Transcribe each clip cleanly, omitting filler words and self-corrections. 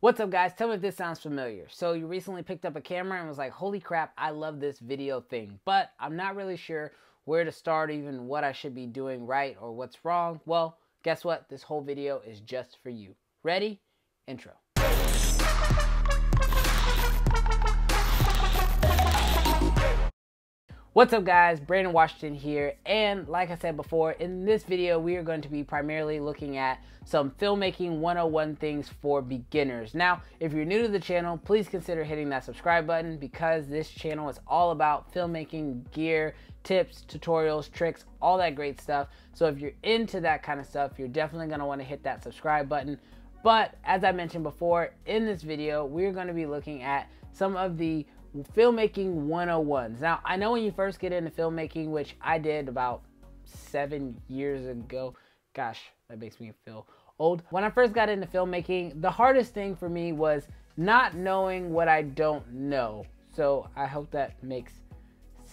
What's up guys, tell me if this sounds familiar. So you recently picked up a camera and was like, holy crap, I love this video thing, but I'm not really sure where to start, even what I should be doing right or what's wrong. Well, guess what? This whole video is just for you. Ready? Intro. What's up guys, Brandon Washington here, and like I said before, in this video we are going to be primarily looking at some filmmaking 101 things for beginners. Now, if you're new to the channel, please consider hitting that subscribe button because this channel is all about filmmaking gear, tips, tutorials, tricks, all that great stuff. So if you're into that kind of stuff, you're definitely going to want to hit that subscribe button. But as I mentioned before, in this video, we're going to be looking at some of the filmmaking 101s. Now, I know when you first get into filmmaking, which I did about 7 years ago, gosh, that makes me feel old. When I first got into filmmaking, the hardest thing for me was not knowing what I don't know. So I hope that makes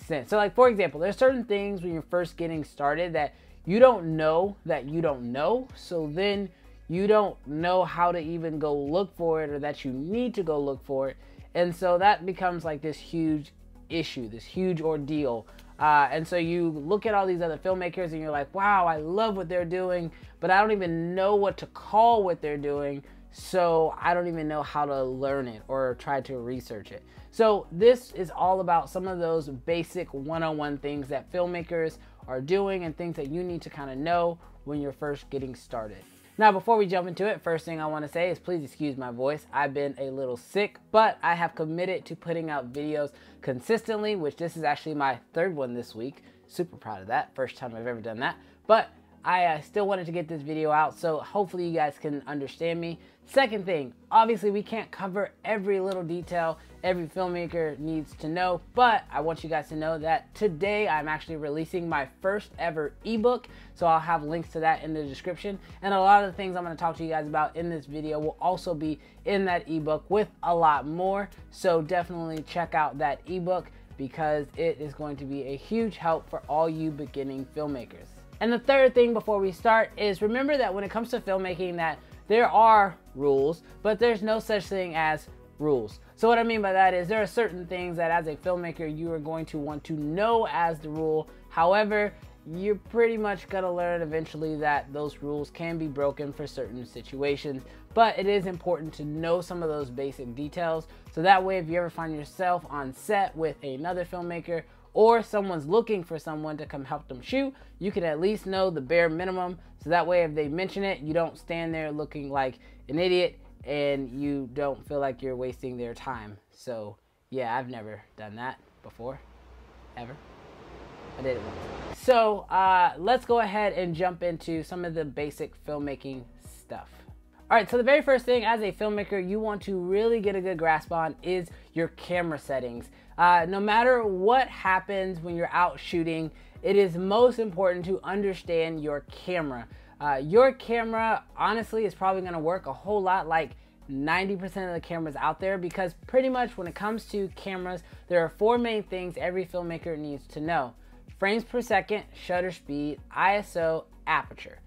sense. So like, for example, there's certain things when you're first getting started that you don't know that you don't know. So then you don't know how to even go look for it, or that you need to go look for it. And so that becomes like this huge issue, this huge ordeal. And so you look at all these other filmmakers and you're like, wow, I love what they're doing, but I don't even know what to call what they're doing. So I don't even know how to learn it or try to research it. So this is all about some of those basic 101 things that filmmakers are doing and things that you need to kind of know when you're first getting started. Now, before we jump into it, first thing I want to say is please excuse my voice. I've been a little sick, but I have committed to putting out videos consistently, which this is actually my third one this week. Super proud of that. First time I've ever done that. But I still wanted to get this video out, so hopefully you guys can understand me. Second thing, obviously we can't cover every little detail every filmmaker needs to know, but I want you guys to know that today I'm actually releasing my first ever ebook, so I'll have links to that in the description. And a lot of the things I'm going to talk to you guys about in this video will also be in that ebook with a lot more, so definitely check out that ebook because it is going to be a huge help for all you beginning filmmakers. And the third thing before we start is remember that when it comes to filmmaking that there are rules, but there's no such thing as rules. So what I mean by that is there are certain things that as a filmmaker you are going to want to know as the rule. However, you're pretty much gonna learn eventually that those rules can be broken for certain situations, but it is important to know some of those basic details. So that way, if you ever find yourself on set with another filmmaker or someone's looking for someone to come help them shoot, you can at least know the bare minimum. So that way if they mention it, you don't stand there looking like an idiot and you don't feel like you're wasting their time. So yeah, I've never done that before, ever. I did it once. So let's go ahead and jump into some of the basic filmmaking stuff. All right, so the very first thing as a filmmaker you want to really get a good grasp on is your camera settings. No matter what happens when you're out shooting, it is most important to understand your camera. Your camera, honestly, is probably going to work a whole lot like 90% of the cameras out there, because pretty much when it comes to cameras, there are four main things every filmmaker needs to know. Frames per second, shutter speed, ISO, aperture.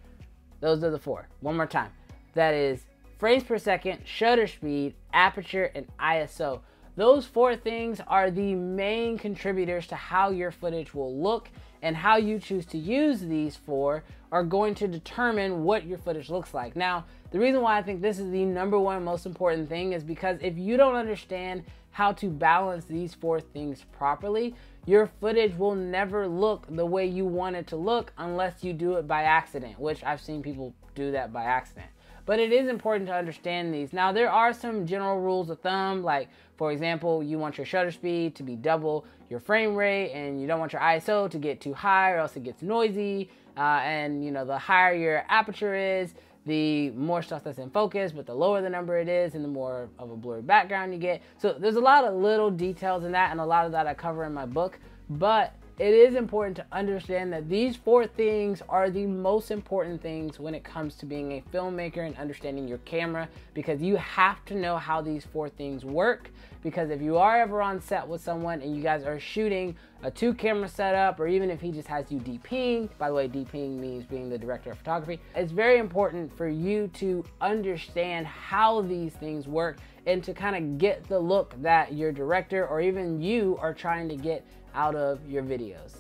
Those are the four. One more time. That is frames per second, shutter speed, aperture, and ISO. Those four things are the main contributors to how your footage will look, and how you choose to use these four are going to determine what your footage looks like. Now, the reason why I think this is the number one most important thing is because if you don't understand how to balance these four things properly, your footage will never look the way you want it to look unless you do it by accident, which I've seen people do that by accident. But it is important to understand these. Now, there are some general rules of thumb, like for example, you want your shutter speed to be double your frame rate, and you don't want your ISO to get too high or else it gets noisy. And you know, the higher your aperture is, the more stuff that's in focus, but the lower the number it is and the more of a blurry background you get. So there's a lot of little details in that, and a lot of that I cover in my book, but it is important to understand that these four things are the most important things when it comes to being a filmmaker and understanding your camera, because you have to know how these four things work. Because if you are ever on set with someone and you guys are shooting a two-camera setup, or even if he just has you DPing, by the way, DPing means being the director of photography, it's very important for you to understand how these things work and to kind of get the look that your director or even you are trying to get out of your videos.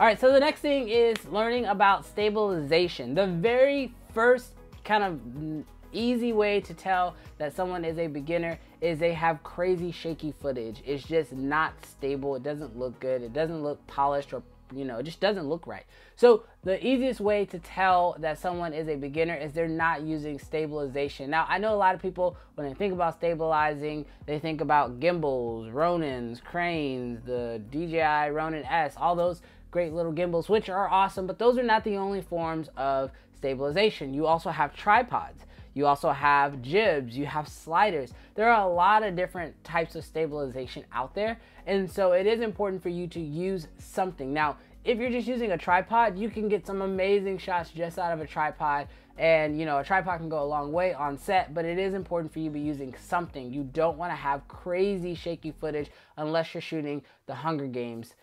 All right, so the next thing is learning about stabilization. The very first kind of easy way to tell that someone is a beginner is they have crazy shaky footage. It's just not stable. It doesn't look good. It doesn't look polished, or it just doesn't look right. So the easiest way to tell that someone is a beginner is they're not using stabilization. Now, I know a lot of people, when they think about stabilizing, they think about gimbals, Ronins, cranes, the DJI Ronin-S, all those great little gimbals, which are awesome, but those are not the only forms of stabilization. You also have tripods. You also have jibs, you have sliders. There are a lot of different types of stabilization out there. And so it is important for you to use something. Now, if you're just using a tripod, you can get some amazing shots just out of a tripod. And a tripod can go a long way on set, but it is important for you to be using something. You don't wanna have crazy shaky footage unless you're shooting the Hunger Games.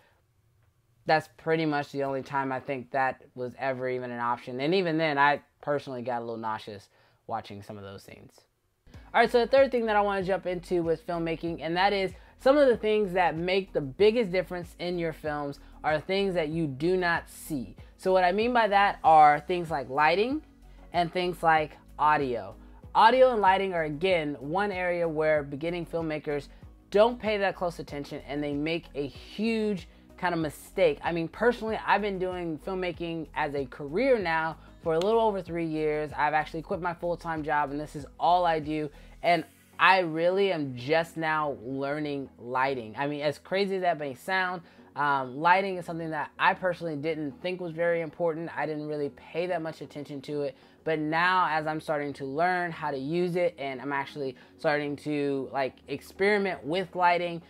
That's pretty much the only time I think that was ever even an option. And even then, I personally got a little nauseous watching some of those scenes. All right, so the third thing that I want to jump into with filmmaking, and that is some of the things that make the biggest difference in your films are things that you do not see. So what I mean by that are things like lighting and things like audio. Audio and lighting are, again, one area where beginning filmmakers don't pay that close attention, and they make a huge kind of mistake. I mean, personally, I've been doing filmmaking as a career now for a little over 3 years. I've actually quit my full-time job, and this is all I do. And I really am just now learning lighting. I mean, as crazy as that may sound, lighting is something that I personally didn't think was very important. I didn't really pay that much attention to it. But now, as I'm starting to learn how to use it, and I'm actually starting to experiment with lighting,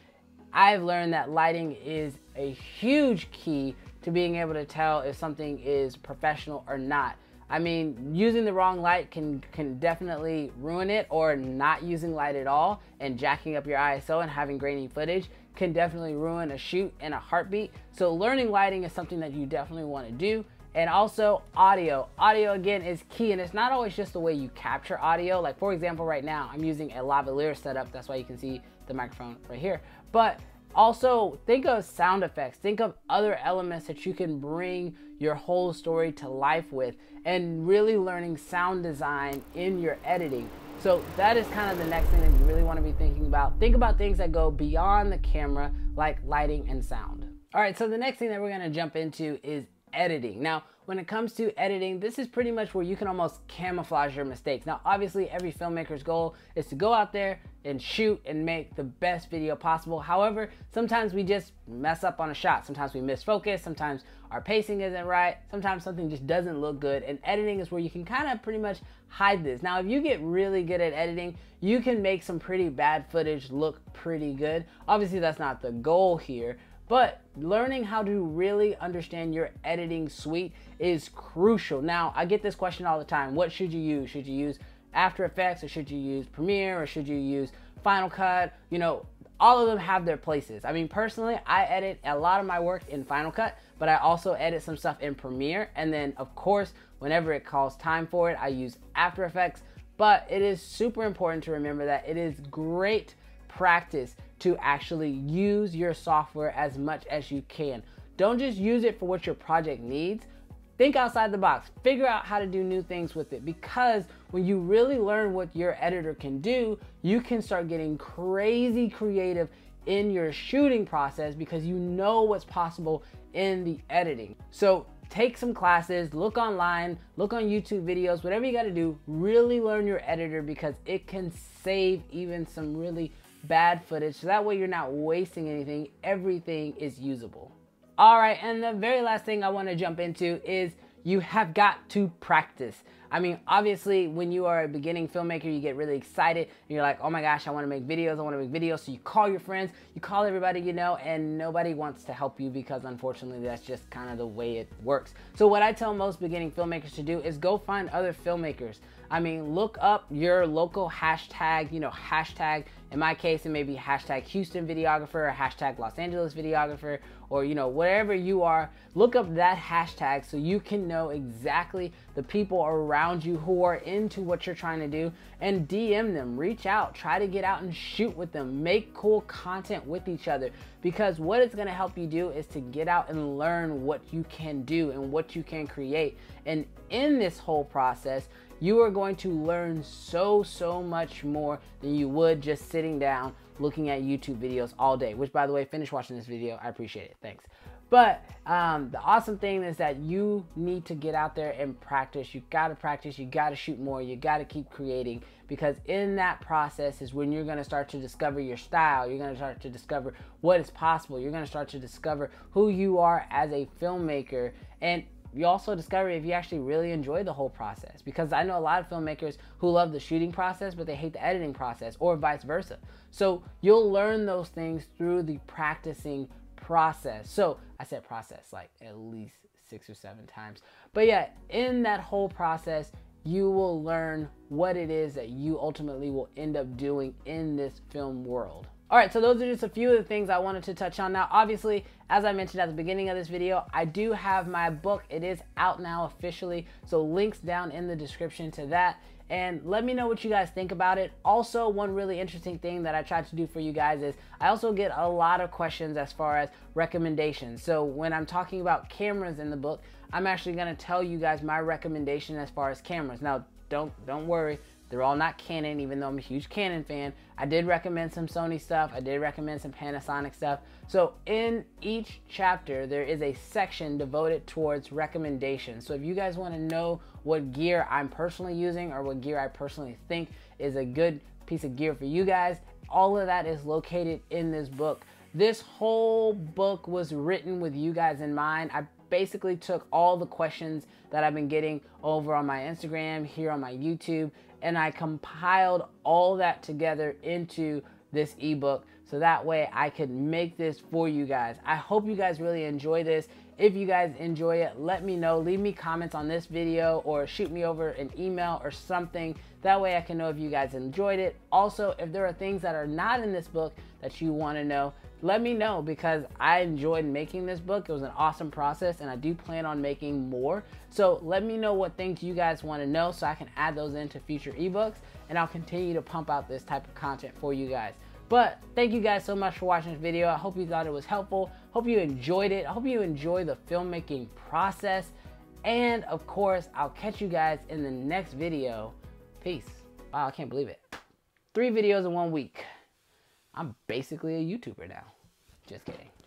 I've learned that lighting is a huge key to being able to tell if something is professional or not. I mean, using the wrong light can definitely ruin it, or not using light at all and jacking up your ISO and having grainy footage can definitely ruin a shoot in a heartbeat. So learning lighting is something that you definitely want to do. And also audio. Audio, again, is key, and it's not always just the way you capture audio. Like, for example, right now I'm using a lavalier setup. That's why you can see the microphone right here. But also, think of sound effects. Think of other elements that you can bring your whole story to life with, and really learning sound design in your editing. So that is kind of the next thing that you really want to be thinking about. Think about things that go beyond the camera, like lighting and sound. All right, so the next thing that we're going to jump into is editing. Now, when it comes to editing, this is pretty much where you can almost camouflage your mistakes. Now, obviously, every filmmaker's goal is to go out there and shoot and make the best video possible. However, sometimes we just mess up on a shot. Sometimes we misfocus. Sometimes our pacing isn't right. Sometimes something just doesn't look good. And editing is where you can kind of pretty much hide this. Now, if you get really good at editing, you can make some pretty bad footage look pretty good. Obviously, that's not the goal here, but learning how to really understand your editing suite is crucial. Now, I get this question all the time. What should you use? Should you use After Effects, or should you use Premiere, or should you use Final Cut? All of them have their places. I mean, personally, I edit a lot of my work in Final Cut, but I also edit some stuff in Premiere. And then, of course, whenever it calls time for it, I use After Effects. But it is super important to remember that it is great practice to actually use your software as much as you can. Don't just use it for what your project needs. Think outside the box. Figure out how to do new things with it, because when you really learn what your editor can do, you can start getting crazy creative in your shooting process, because you know what's possible in the editing. So take some classes, look online, look on YouTube videos, whatever you gotta do, really learn your editor, because it can save even some really bad footage. So that way you're not wasting anything. Everything is usable. All right, and the very last thing I want to jump into is you have got to practice. I mean, obviously, when you are a beginning filmmaker, you get really excited, and you're like, oh my gosh, I want to make videos, I want to make videos. So you call your friends, you call everybody you know, and nobody wants to help you because, unfortunately, that's just kind of the way it works. So what I tell most beginning filmmakers to do is go find other filmmakers. I mean, look up your local hashtag, you know, hashtag, in my case, it may be hashtag Houston videographer, or hashtag Los Angeles videographer, or, you know, wherever you are, look up that hashtag so you can know exactly the people around you who are into what you're trying to do, and DM them, reach out, try to get out and shoot with them, make cool content with each other, because what it's gonna help you do is to get out and learn what you can do and what you can create. And in this whole process, you are going to learn so much more than you would just sitting down looking at YouTube videos all day, which, by the way, finish watching this video. I appreciate it. Thanks. But the awesome thing is that you need to get out there and practice. You gotta practice, you gotta shoot more, you gotta keep creating, because in that process is when you're gonna start to discover your style, you're gonna start to discover what is possible, you're gonna start to discover who you are as a filmmaker, and you also discover if you actually really enjoy the whole process. Because I know a lot of filmmakers who love the shooting process, but they hate the editing process, or vice versa. So you'll learn those things through the practicing process. So I said process like at least 6 or 7 times. But yeah, in that whole process, you will learn what it is that you ultimately will end up doing in this film world. All right, so those are just a few of the things I wanted to touch on. Now, obviously, as I mentioned at the beginning of this video, I do have my book. It is out now officially, so links down in the description to that. And let me know what you guys think about it. Also, one really interesting thing that I tried to do for you guys is I also get a lot of questions as far as recommendations. So when I'm talking about cameras in the book, I'm actually gonna tell you guys my recommendation as far as cameras. Now, don't worry. They're all not Canon, even though I'm a huge Canon fan. I did recommend some Sony stuff. I did recommend some Panasonic stuff. So in each chapter, there is a section devoted towards recommendations. So if you guys want to know what gear I'm personally using, or what gear I personally think is a good piece of gear for you guys, all of that is located in this book. This whole book was written with you guys in mind. I basically took all the questions that I've been getting over on my Instagram, here on my YouTube, and I compiled all that together into this ebook, so that way I could make this for you guys. I hope you guys really enjoy this. If you guys enjoy it, let me know. Leave me comments on this video, or shoot me over an email or something. That way I can know if you guys enjoyed it. Also, if there are things that are not in this book that you want to know, let me know, because I enjoyed making this book. It was an awesome process, and I do plan on making more. So let me know what things you guys want to know so I can add those into future ebooks, and I'll continue to pump out this type of content for you guys. But thank you guys so much for watching this video. I hope you thought it was helpful. Hope you enjoyed it. I hope you enjoy the filmmaking process. And of course, I'll catch you guys in the next video. Peace. Wow, I can't believe it. 3 videos in 1 week. I'm basically a YouTuber now. Just kidding.